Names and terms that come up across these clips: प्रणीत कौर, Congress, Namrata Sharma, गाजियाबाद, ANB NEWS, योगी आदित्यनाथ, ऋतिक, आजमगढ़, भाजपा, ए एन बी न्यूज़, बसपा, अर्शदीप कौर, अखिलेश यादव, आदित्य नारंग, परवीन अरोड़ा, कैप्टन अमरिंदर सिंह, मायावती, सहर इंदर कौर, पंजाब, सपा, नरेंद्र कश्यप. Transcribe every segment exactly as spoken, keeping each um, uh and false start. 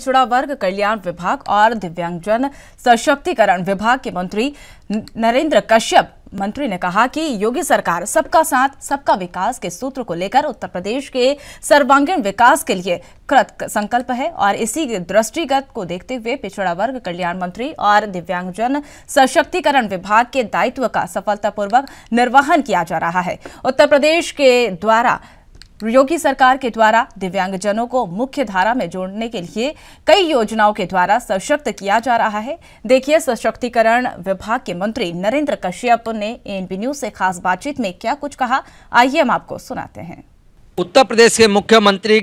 पिछड़ा वर्ग कल्याण विभाग और दिव्यांगजन सशक्तिकरण विभाग के मंत्री नरेंद्र कश्यप मंत्री ने कहा कि योगी सरकार सबका साथ सबका विकास के सूत्र को लेकर उत्तर प्रदेश के सर्वांगीण विकास के लिए कृत संकल्प है और इसी दृष्टिगत को देखते हुए पिछड़ा वर्ग कल्याण मंत्री और दिव्यांगजन सशक्तिकरण विभाग के दायित्व का सफलतापूर्वक निर्वहन किया जा रहा है। उत्तर प्रदेश के द्वारा योगी सरकार के द्वारा दिव्यांगजनों को मुख्य धारा में जोड़ने के लिए कई योजनाओं के द्वारा सशक्त किया जा रहा है। देखिए सशक्तिकरण विभाग के मंत्री नरेंद्र कश्यप ने ए एन बी न्यूज से खास बातचीत में क्या कुछ कहा, आइए हम आपको सुनाते हैं। उत्तर प्रदेश के मुख्यमंत्री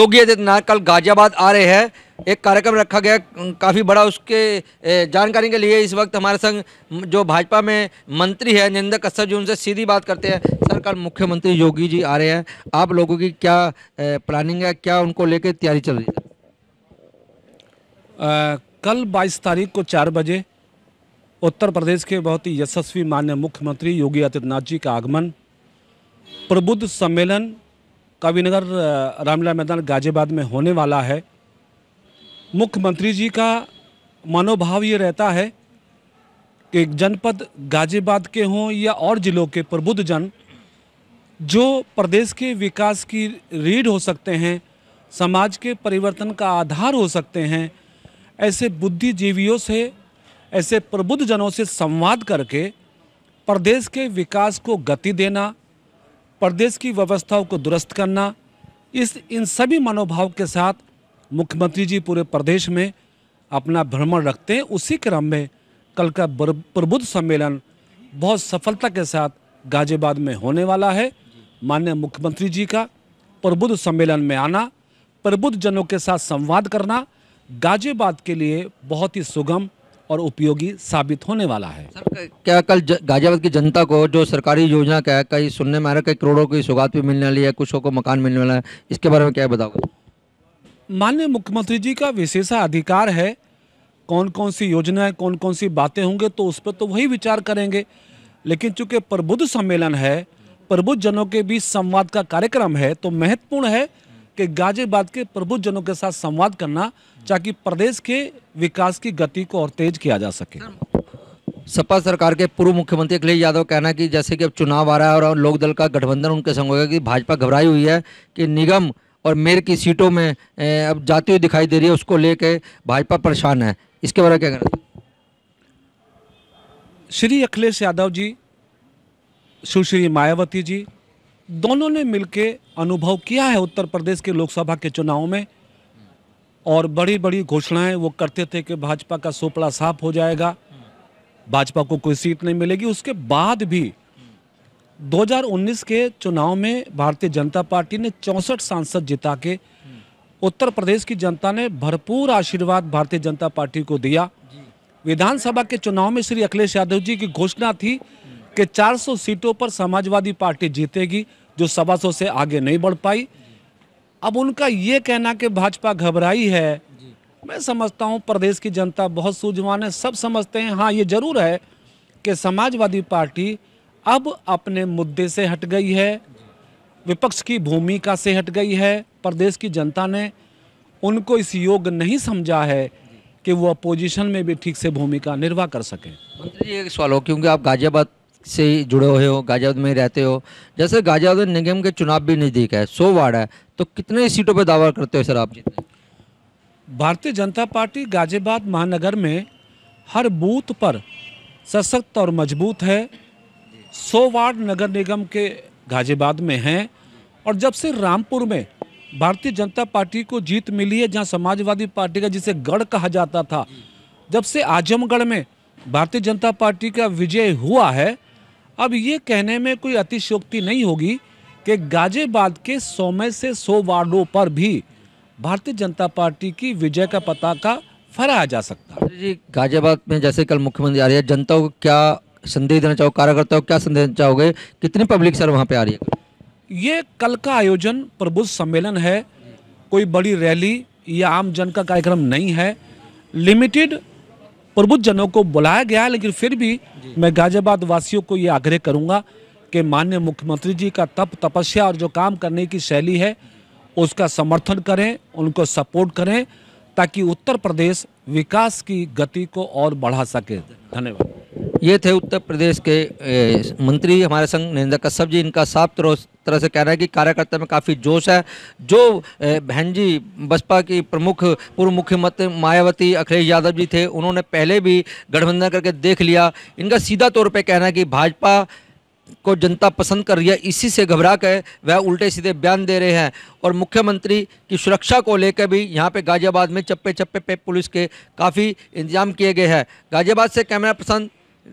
योगी आदित्यनाथ कल गाजियाबाद आ रहे हैं। एक कार्यक्रम रखा गया काफ़ी बड़ा, उसके जानकारी के लिए इस वक्त हमारे संग जो भाजपा में मंत्री है नरेंद्र कश्यप जी, उनसे सीधी बात करते हैं। सर, कल मुख्यमंत्री योगी जी आ रहे हैं, आप लोगों की क्या प्लानिंग है, क्या उनको लेके तैयारी चल रही है? आ, कल बाईस तारीख को चार बजे उत्तर प्रदेश के बहुत ही यशस्वी माननीय मुख्यमंत्री योगी आदित्यनाथ जी का आगमन प्रबुद्ध सम्मेलन कविनगर रामलीला मैदान गाजियाबाद में होने वाला है। मुख्यमंत्री जी का मनोभाव ये रहता है कि जनपद गाजियाबाद के हों या और ज़िलों के प्रबुद्ध जन जो प्रदेश के विकास की रीढ़ हो सकते हैं, समाज के परिवर्तन का आधार हो सकते हैं, ऐसे बुद्धिजीवियों से, ऐसे प्रबुद्ध जनों से संवाद करके प्रदेश के विकास को गति देना, प्रदेश की व्यवस्थाओं को दुरुस्त करना, इस इन सभी मनोभाव के साथ मुख्यमंत्री जी पूरे प्रदेश में अपना भ्रमण रखते हैं। उसी क्रम में कल का प्रबुद्ध सम्मेलन बहुत सफलता के साथ गाजियाबाद में होने वाला है। माननीय मुख्यमंत्री जी का प्रबुद्ध सम्मेलन में आना, प्रबुद्ध जनों के साथ संवाद करना गाजियाबाद के लिए बहुत ही सुगम और उपयोगी साबित होने वाला है। सर, क्या कल गाजियाबाद की जनता को जो सरकारी योजना का है, कई सुनने में आ रहा है कई करोड़ों की सौगात भी मिलने वाली है, कुछों को मकान मिलने वाला है, इसके बारे में क्या बताओगे? माननीय मुख्यमंत्री जी का विशेषाधिकार है, कौन कौन सी योजनाएं, कौन कौन सी बातें होंगे तो उस पर तो वही विचार करेंगे, लेकिन चूंकि प्रबुद्ध सम्मेलन है, प्रबुद्ध जनों के बीच संवाद का कार्यक्रम है, तो महत्वपूर्ण है कि गाजियाबाद के प्रबुद्ध जनों के साथ संवाद करना, ताकि प्रदेश के विकास की गति को और तेज किया जा सके। सपा सरकार के पूर्व मुख्यमंत्री अखिलेश यादव कहना कि जैसे कि अब चुनाव आ रहा है और लोकदल का गठबंधन उनके संग होगा, कि भाजपा घबराई हुई है कि निगम और मेयर की सीटों में अब जाती हुई दिखाई दे रही है, उसको लेके भाजपा परेशान है, इसके बारे में क्या कहना? श्री अखिलेश यादव जी, सुश्री मायावती जी, दोनों ने मिलके अनुभव किया है उत्तर प्रदेश के लोकसभा के चुनाव में, और बड़ी बड़ी घोषणाएं वो करते थे कि भाजपा का सोपड़ा साफ हो जाएगा, भाजपा को कोई सीट नहीं मिलेगी। उसके बाद भी दो हज़ार उन्नीस के चुनाव में भारतीय जनता पार्टी ने चौंसठ सांसद जिता के उत्तर प्रदेश की जनता ने भरपूर आशीर्वाद भारतीय जनता पार्टी को दिया। विधानसभा के चुनाव में श्री अखिलेश यादव जी की घोषणा थी कि चार सौ सीटों पर समाजवादी पार्टी जीतेगी, जो सवा सौ से आगे नहीं बढ़ पाई। अब उनका ये कहना कि भाजपा घबराई है, मैं समझता हूँ प्रदेश की जनता बहुत सूझवान है, सब समझते हैं। हाँ, ये जरूर है कि समाजवादी पार्टी अब अपने मुद्दे से हट गई है, विपक्ष की भूमिका से हट गई है। प्रदेश की जनता ने उनको इस योग्य नहीं समझा है कि वो अपोजिशन में भी ठीक से भूमिका निर्वाह कर सकें। मंत्री जी, एक सवाल हो, क्योंकि आप गाजियाबाद से जुड़े हुए हो, गाजियाबाद में रहते हो, जैसे गाजियाबाद निगम के चुनाव भी नज़दीक है, सौ वार्ड है, तो कितने सीटों पर दावा करते हो सर आप? भारतीय जनता पार्टी गाजियाबाद महानगर में हर बूथ पर सशक्त और मजबूत है। सौ वार्ड नगर निगम के गाजियाबाद में हैं, और जब से रामपुर में भारतीय जनता पार्टी को जीत मिली है, जहां समाजवादी पार्टी का जिसे गढ़ कहा जाता था, जब से आजमगढ़ में भारतीय जनता पार्टी का विजय हुआ है, अब ये कहने में कोई अतिशयोक्ति नहीं होगी कि गाजियाबाद के सौ में से सौ वार्डों पर भी भारतीय जनता पार्टी की विजय का पताका फहराया जा सकता है। गाजियाबाद में जैसे कल मुख्यमंत्री आ रही है, जनता को क्या संदेश देना चाहो, कार्यकर्ताओं क्या संदेश देना चाहोगे, कितनी पब्लिक सर वहाँ पे आ रही है? ये कल का आयोजन प्रबुद्ध सम्मेलन है, कोई बड़ी रैली या आम जन का कार्यक्रम नहीं है। लिमिटेड प्रबुद्ध जनों को बुलाया गया है, लेकिन फिर भी मैं गाजियाबाद वासियों को ये आग्रह करूँगा कि माननीय मुख्यमंत्री जी का तप तपस्या और जो काम करने की शैली है उसका समर्थन करें, उनको सपोर्ट करें, ताकि उत्तर प्रदेश विकास की गति को और बढ़ा सके। धन्यवाद। ये थे उत्तर प्रदेश के ए, मंत्री हमारे संग नरेंद्र कश्यप जी। इनका साफ तरह से कहना है कि कार्यकर्ता में काफ़ी जोश है। जो बहन जी बसपा की प्रमुख पूर्व मुख्यमंत्री मायावती अखिलेश यादव जी थे, उन्होंने पहले भी गठबंधन करके देख लिया। इनका सीधा तौर पे कहना है कि भाजपा को जनता पसंद कर रही है, इसी से घबरा कर वह उल्टे सीधे बयान दे रहे हैं। और मुख्यमंत्री की सुरक्षा को लेकर भी यहाँ पे गाजियाबाद में चप्पे चप्पे पे पुलिस के काफ़ी इंतजाम किए गए हैं। गाजियाबाद से कैमरा पर्सन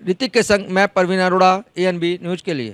ऋतिक के संग मैं परवीन अरोड़ा, ए एन बी न्यूज़ के लिए।